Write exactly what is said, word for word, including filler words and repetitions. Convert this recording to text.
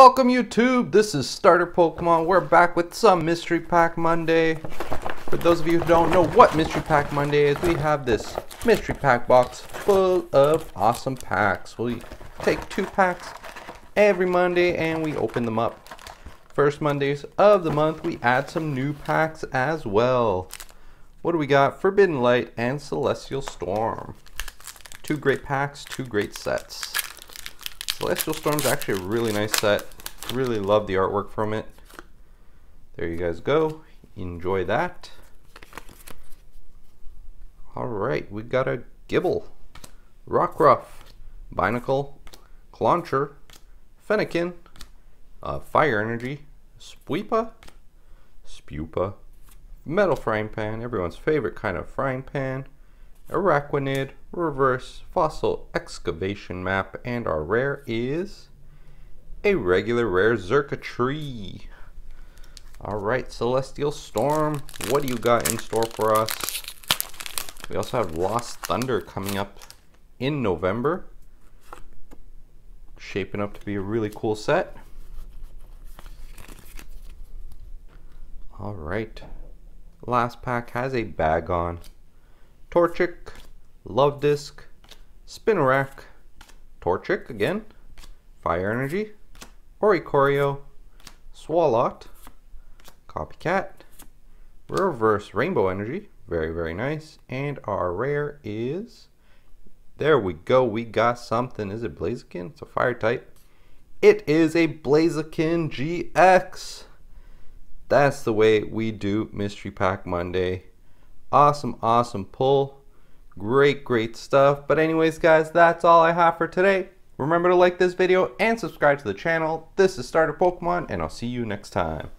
Welcome YouTube, this is Starter Pokemon. We're back with some Mystery Pack Monday. For those of you who don't know what Mystery Pack Monday is, we have this Mystery Pack box full of awesome packs. We take two packs every Monday and we open them up. First Mondays of the month we add some new packs as well. What do we got? Forbidden Light and Celestial Storm. Two great packs, two great sets. Celestial Storm's actually a really nice set. Really love the artwork from it. There you guys go. Enjoy that. Alright, we got a Gibble, Rockruff, Binacle, Clauncher, Fennekin, uh, Fire Energy, Spewpa, Spewpa, Metal Frying Pan, everyone's favorite kind of frying pan, Araquanid, Reverse, Fossil Excavation Map, and our rare is a regular rare Zerka tree. Alright, Celestial Storm, what do you got in store for us? We also have Lost Thunder coming up in November. Shaping up to be a really cool set. Alright, last pack has a Bagon, Torchic, Love Disc, Spin Rack, Torchic again, Fire Energy, Oricorio, Swallowed, Copycat, Reverse Rainbow Energy, very very nice, and our rare is, there we go, we got something. Is it Blaziken? It's a fire type. It is a Blaziken G X. That's the way we do Mystery Pack Monday. Awesome, awesome pull. Great, great stuff. But anyways, guys, that's all I have for today. Remember to like this video and subscribe to the channel. This is Starter Pokemon, and I'll see you next time.